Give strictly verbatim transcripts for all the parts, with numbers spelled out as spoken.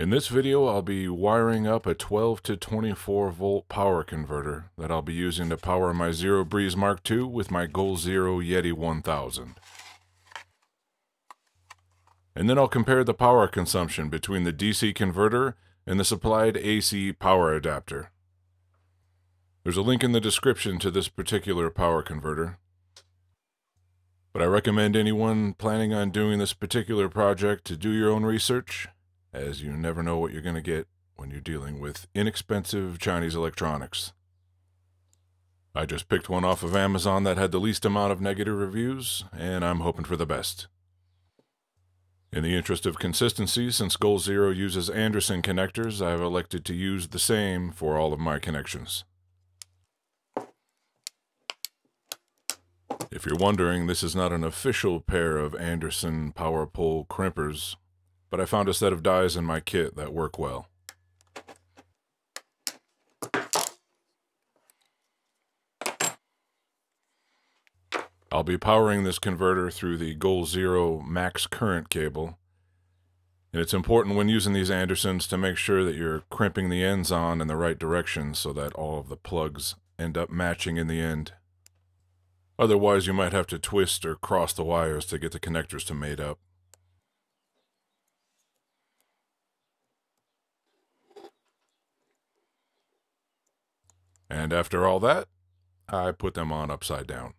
In this video, I'll be wiring up a twelve to twenty-four volt power converter that I'll be using to power my Zero Breeze Mark two with my Goal Zero Yeti one thousand. And then I'll compare the power consumption between the D C converter and the supplied A C power adapter. There's a link in the description to this particular power converter, but I recommend anyone planning on doing this particular project to do your own research, as you never know what you're going to get when you're dealing with inexpensive Chinese electronics. I just picked one off of Amazon that had the least amount of negative reviews, and I'm hoping for the best. In the interest of consistency, since Goal Zero uses Anderson connectors, I've elected to use the same for all of my connections. If you're wondering, this is not an official pair of Anderson Power Pole crimpers, but I found a set of dies in my kit that work well. I'll be powering this converter through the Goal Zero max current cable, and it's important when using these Andersons to make sure that you're crimping the ends on in the right direction so that all of the plugs end up matching in the end. Otherwise, you might have to twist or cross the wires to get the connectors to mate up. And after all that, I put them on upside down.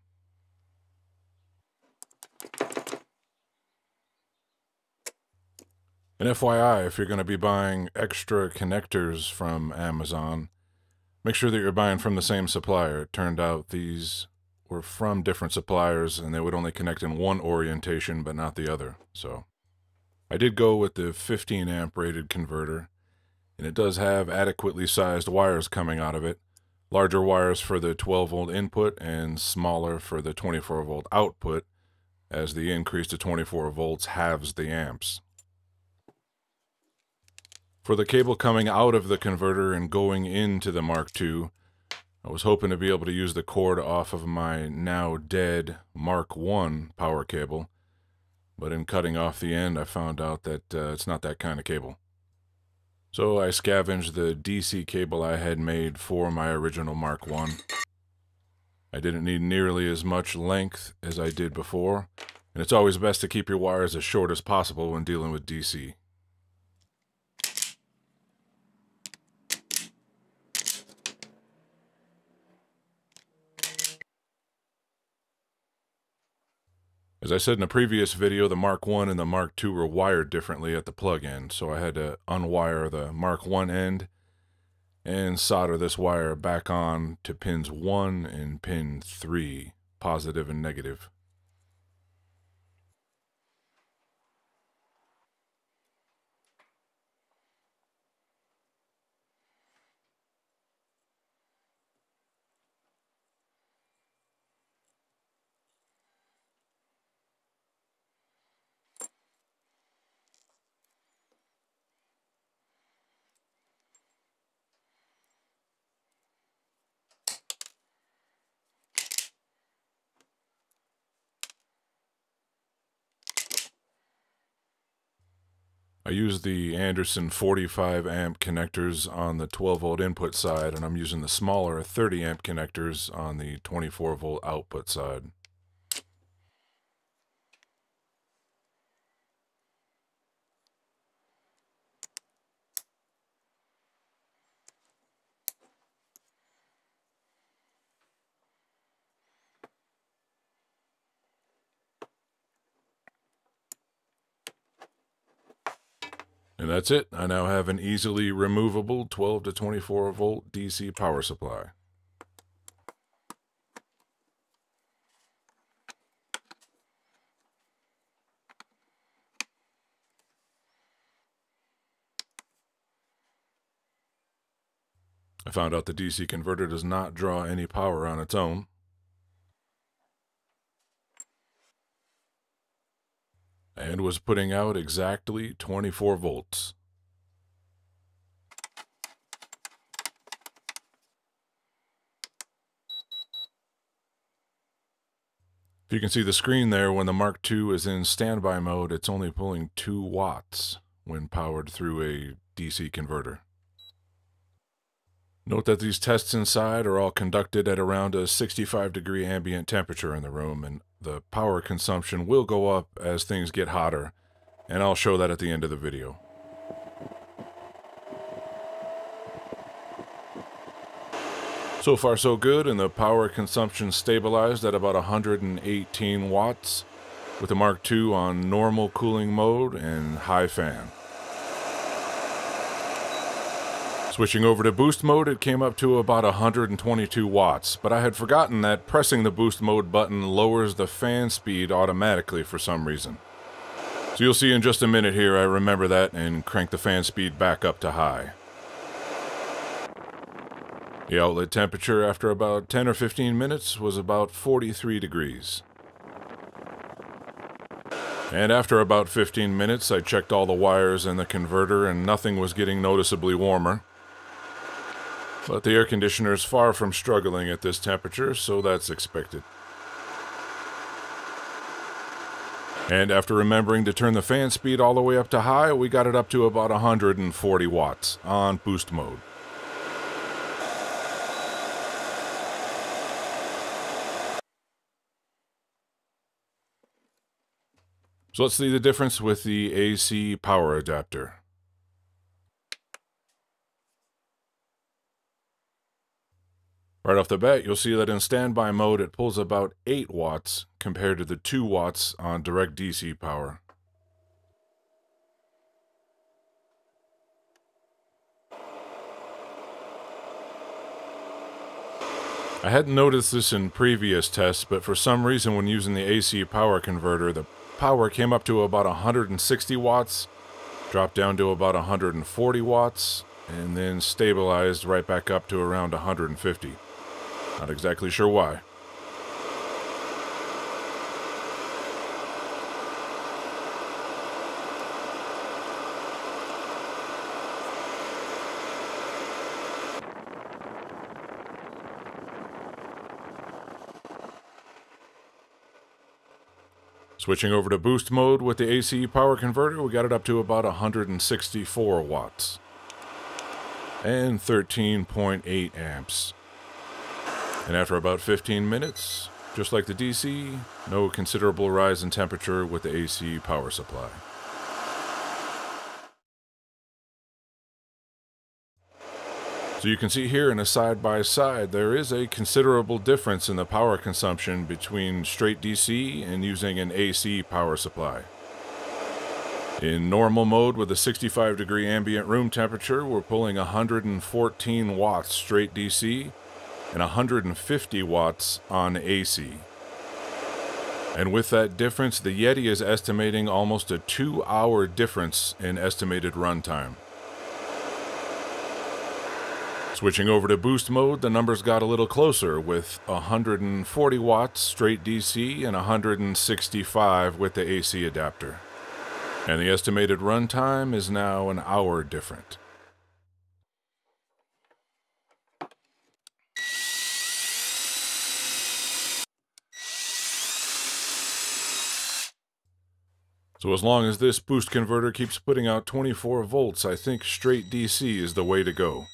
And F Y I, if you're going to be buying extra connectors from Amazon, make sure that you're buying from the same supplier. It turned out these were from different suppliers, and they would only connect in one orientation, but not the other. So I did go with the fifteen amp rated converter, and it does have adequately sized wires coming out of it. Larger wires for the twelve volt input and smaller for the twenty-four volt output, as the increase to twenty-four volts halves the amps. For the cable coming out of the converter and going into the Mark two, I was hoping to be able to use the cord off of my now dead Mark one power cable, but in cutting off the end I found out that uh, it's not that kind of cable. So I scavenged the D C cable I had made for my original Mark one. I didn't need nearly as much length as I did before, and it's always best to keep your wires as short as possible when dealing with D C. As I said in a previous video, the Mark one and the Mark two were wired differently at the plug end, so I had to unwire the Mark one end and solder this wire back on to pins one and pin three, positive and negative. I used the Anderson forty-five amp connectors on the twelve volt input side, and I'm using the smaller thirty amp connectors on the twenty-four volt output side. And that's it. I now have an easily removable twelve to twenty-four volt D C power supply. I found out the D C converter does not draw any power on its own. And was putting out exactly twenty-four volts. If you can see the screen there, when the Mark two is in standby mode, it's only pulling two watts, when powered through a D C converter. Note that these tests inside are all conducted at around a sixty-five degree ambient temperature in the room, and the power consumption will go up as things get hotter, and I'll show that at the end of the video. So far so good, and the power consumption stabilized at about one hundred eighteen watts with the Mark two on normal cooling mode and high fan. Switching over to boost mode, it came up to about one hundred twenty-two watts, but I had forgotten that pressing the boost mode button lowers the fan speed automatically for some reason. So you'll see in just a minute here I remember that and crank the fan speed back up to high. The outlet temperature after about ten or fifteen minutes was about forty-three degrees. And after about fifteen minutes, I checked all the wires and the converter, and nothing was getting noticeably warmer. But the air conditioner is far from struggling at this temperature, so that's expected. And after remembering to turn the fan speed all the way up to high, we got it up to about one hundred forty watts on boost mode. So let's see the difference with the A C power adapter. Right off the bat, you'll see that in standby mode it pulls about eight watts compared to the two watts on direct D C power. I hadn't noticed this in previous tests, but for some reason when using the A C power converter, the power came up to about one hundred sixty watts, dropped down to about one hundred forty watts, and then stabilized right back up to around one hundred fifty. Not exactly sure why. Switching over to boost mode with the A C power converter, we got it up to about one hundred sixty-four watts and thirteen point eight amps. And after about fifteen minutes, just like the D C, no considerable rise in temperature with the A C power supply. So you can see here in a side-by-side, there is a considerable difference in the power consumption between straight D C and using an A C power supply. In normal mode with a sixty-five degree ambient room temperature, we're pulling one hundred fourteen watts straight D C and one hundred fifty watts on A C. And with that difference, the Yeti is estimating almost a two-hour difference in estimated runtime. Switching over to boost mode, the numbers got a little closer with one hundred forty watts straight D C and one hundred sixty-five with the A C adapter. And the estimated run time is now an hour different. So as long as this boost converter keeps putting out twenty-four volts, I think straight D C is the way to go.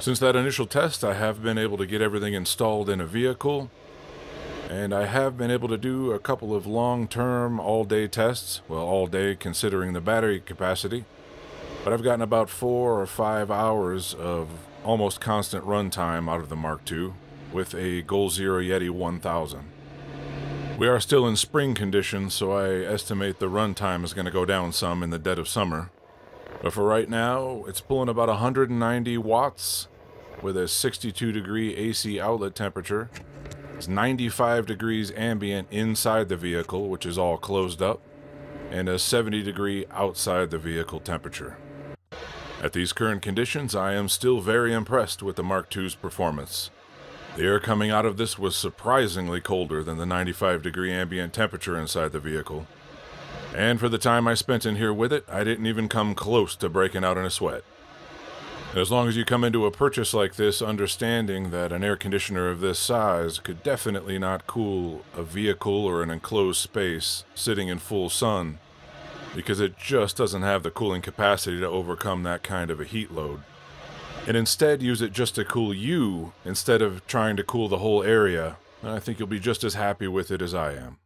Since that initial test, I have been able to get everything installed in a vehicle, and I have been able to do a couple of long-term all-day tests, well, all day considering the battery capacity, but I've gotten about four or five hours of almost constant runtime out of the Mark two with a Goal Zero Yeti one thousand. We are still in spring conditions, so I estimate the runtime is going to go down some in the dead of summer. But for right now, it's pulling about one hundred ninety watts with a sixty-two degree A C outlet temperature. It's ninety-five degrees ambient inside the vehicle, which is all closed up, and a seventy degree outside the vehicle temperature. At these current conditions, I am still very impressed with the Mark two's performance. The air coming out of this was surprisingly colder than the ninety-five degree ambient temperature inside the vehicle. And for the time I spent in here with it, I didn't even come close to breaking out in a sweat. As long as you come into a purchase like this understanding that an air conditioner of this size could definitely not cool a vehicle or an enclosed space sitting in full sun, because it just doesn't have the cooling capacity to overcome that kind of a heat load. And instead use it just to cool you instead of trying to cool the whole area, and I think you'll be just as happy with it as I am.